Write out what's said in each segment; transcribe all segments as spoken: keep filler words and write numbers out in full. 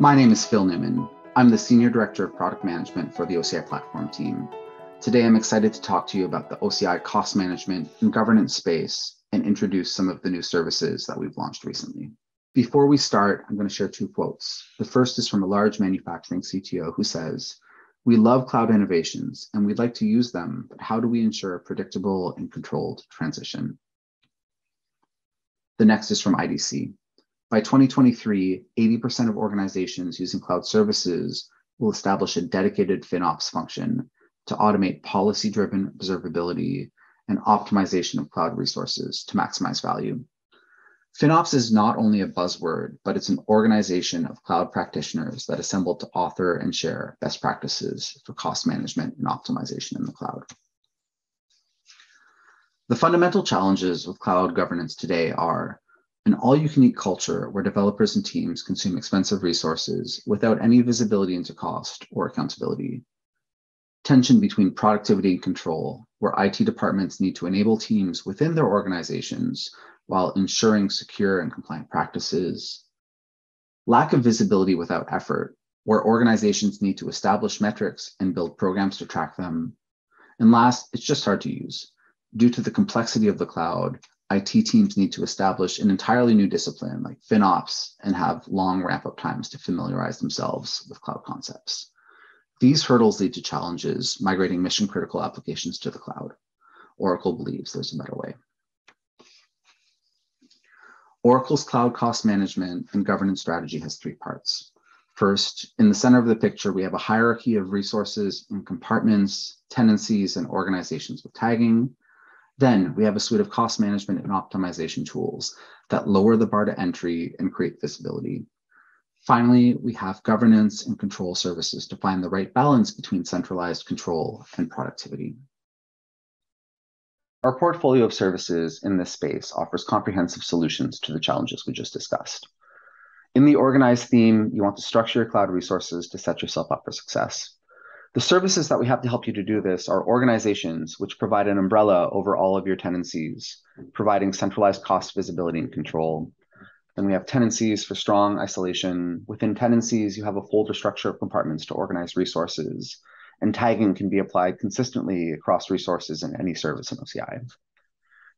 My name is Phil Newman. I'm the Senior Director of Product Management for the O C I Platform team. Today, I'm excited to talk to you about the O C I cost management and governance space and introduce some of the new services that we've launched recently. Before we start, I'm going to share two quotes. The first is from a large manufacturing C T O who says, "We love cloud innovations and we'd like to use them, but how do we ensure a predictable and controlled transition?" The next is from I D C. By twenty twenty-three, eighty percent of organizations using cloud services will establish a dedicated FinOps function to automate policy-driven observability and optimization of cloud resources to maximize value. FinOps is not only a buzzword, but it's an organization of cloud practitioners that assemble to author and share best practices for cost management and optimization in the cloud. The fundamental challenges with cloud governance today are an all-you-can-eat culture where developers and teams consume expensive resources without any visibility into cost or accountability. Tension between productivity and control, where I T departments need to enable teams within their organizations while ensuring secure and compliant practices. Lack of visibility without effort, where organizations need to establish metrics and build programs to track them. And last, it's just hard to use. Due to the complexity of the cloud, I T teams need to establish an entirely new discipline like FinOps and have long ramp-up times to familiarize themselves with cloud concepts. These hurdles lead to challenges migrating mission-critical applications to the cloud. Oracle believes there's a better way. Oracle's cloud cost management and governance strategy has three parts. First, in the center of the picture, we have a hierarchy of resources and compartments, tenancies, and organizations with tagging. Then we have a suite of cost management and optimization tools that lower the bar to entry and create visibility. Finally, we have governance and control services to find the right balance between centralized control and productivity. Our portfolio of services in this space offers comprehensive solutions to the challenges we just discussed. In the organized theme, you want to structure your cloud resources to set yourself up for success. The services that we have to help you to do this are organizations, which provide an umbrella over all of your tenancies, providing centralized cost visibility and control. Then we have tenancies for strong isolation. Within tenancies, you have a folder structure of compartments to organize resources, and tagging can be applied consistently across resources in any service in O C I.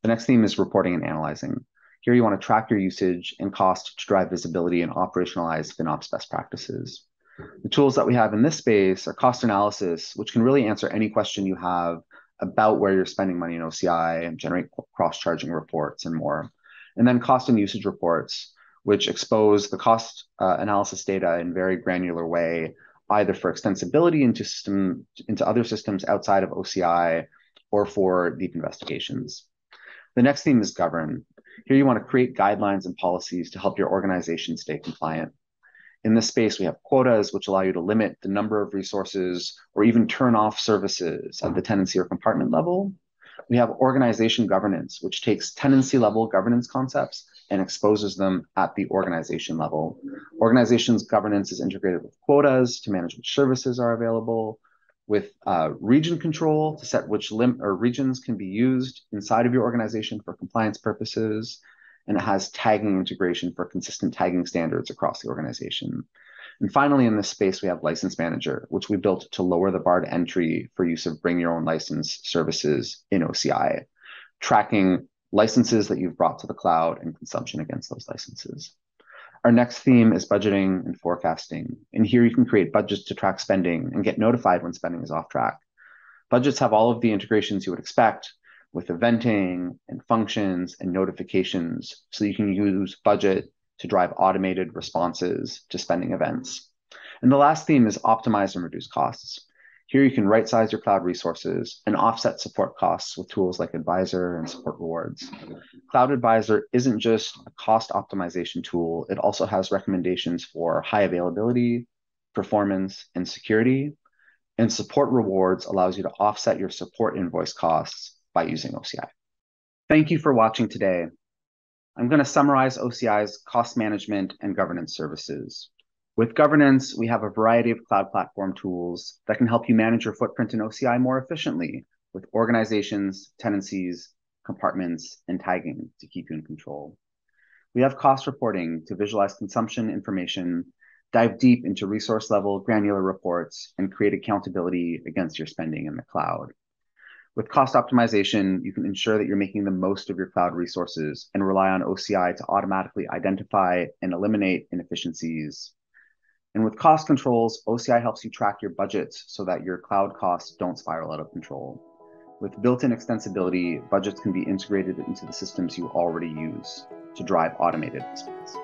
The next theme is reporting and analyzing. Here you want to track your usage and cost to drive visibility and operationalize FinOps best practices. The tools that we have in this space are cost analysis, which can really answer any question you have about where you're spending money in O C I and generate cross-charging reports and more. And then cost and usage reports, which expose the cost uh, analysis data in very granular way, either for extensibility into, system, into other systems outside of O C I or for deep investigations. The next theme is govern. Here you want to create guidelines and policies to help your organization stay compliant. In this space, we have quotas, which allow you to limit the number of resources or even turn off services at the tenancy or compartment level. We have organization governance, which takes tenancy-level governance concepts and exposes them at the organization level. Organizations governance is integrated with quotas to manage which services are available, with uh, region control to set which lim or regions can be used inside of your organization for compliance purposes, and it has tagging integration for consistent tagging standards across the organization. And finally, in this space, we have License Manager, which we built to lower the bar to entry for use of bring your own license services in O C I, tracking licenses that you've brought to the cloud and consumption against those licenses. Our next theme is budgeting and forecasting. And here you can create budgets to track spending and get notified when spending is off track. Budgets have all of the integrations you would expect, with eventing and functions and notifications, so you can use budget to drive automated responses to spending events. And the last theme is optimize and reduce costs. Here you can right-size your cloud resources and offset support costs with tools like Advisor and Support Rewards. Cloud Advisor isn't just a cost optimization tool, it also has recommendations for high availability, performance, and security. And Support Rewards allows you to offset your support invoice costs by using O C I. Thank you for watching today. I'm going to summarize O C I's cost management and governance services. With governance, we have a variety of cloud platform tools that can help you manage your footprint in O C I more efficiently, with organizations, tenancies, compartments, and tagging to keep you in control. We have cost reporting to visualize consumption information dive deep into resource level granular reports, and create accountability against your spending in the cloud. With cost optimization, you can ensure that you're making the most of your cloud resources and rely on O C I to automatically identify and eliminate inefficiencies. And with cost controls, O C I helps you track your budgets so that your cloud costs don't spiral out of control. With built-in extensibility, budgets can be integrated into the systems you already use to drive automated expense.